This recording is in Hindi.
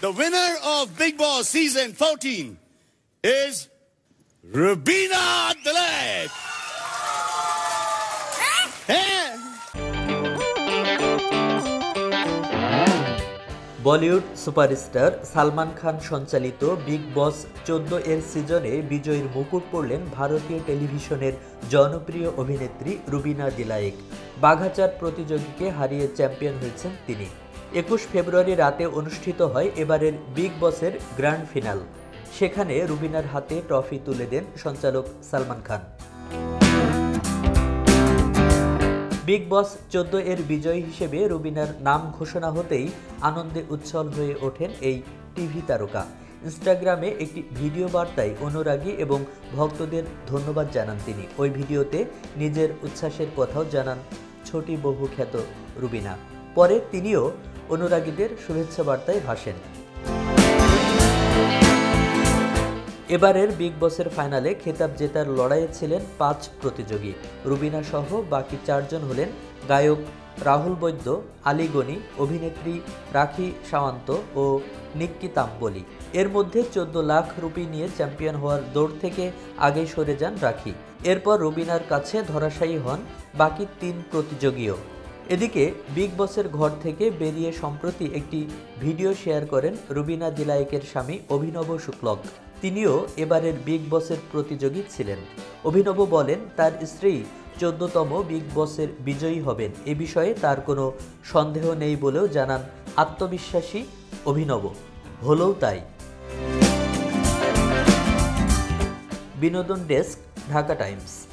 The winner of Bigg Boss season 14 is Rubina Dilaik. Bollywood superstar Salman Khan संचालित बिग बॉस 14 एर सीजने विजयी मुकुट पड़लें भारतीय टेलिभिशनेर जनप्रिय अभिनेत्री रुबिना दिलाइक। बाघाचार प्रतियोगी हारिए चैम्पियन हुएछेन तिनी। 21 फेब्रुआरी राते अनुष्ठित है एबारेर बिग बॉसेर ग्रैंड फिनाल। सेखाने रुबिनार हाथे ट्रफी तुले देन संचालक सलमान खान। बिग बॉस 14 एर विजयी हिसेबे रुबिनार नाम घोषणा होतेई आनंदे उच्छल हुए ओठेन एई टीवी तारका। इन्स्टाग्रामे एकटी भिडियो बार्ताय अनुरागी एवं भक्तदेर धन्यवाद जानान तिनी। ओई भिडियोते निजेर उच्छ्वासेर कथाओ जानान छोटी बहुख्यात रुबिना। परे तिनिओ अनुरागीदेर शुभेच्छा बार्ताय भाषेन। एबारेर बिग बॉसेर फाइनाले खेताब जेतार लड़ाइए छिलेन 5 प्रतियोगी। रुबिना सह बाकी 4 जन हलेन गायक राहुल वैद्य, आलिगनी, अभिनेत्री राखी सामन्त और निकिता पोली। एर मध्य 14 लाख रुपी निये चैम्पियन होवार दौड़ थेके आगे सरे जान राखी। एरपर रुबिनार काछे धराशायी हन बाकी 3 प्रतियोगीओ। एदिके बिग बॉसेर घर थेके बेरिये सम्प्रति एकटी भिडियो शेयर करें रुबिना दिलाइकेर स्वामी अभिनव शुक्ल। तिनिओ एबारे बिग बॉसेर प्रतियोगी छिलेन। अभिनव बोलेन तार स्त्री 14तम बिग बॉसेर विजयी हबेन, ए विषये तार कोनो सन्देह नेई बोलेओ जानान आत्मविश्वासी अभिनव। हलो ताई। बिनोदन डेस्क, ढाका टाइम्स।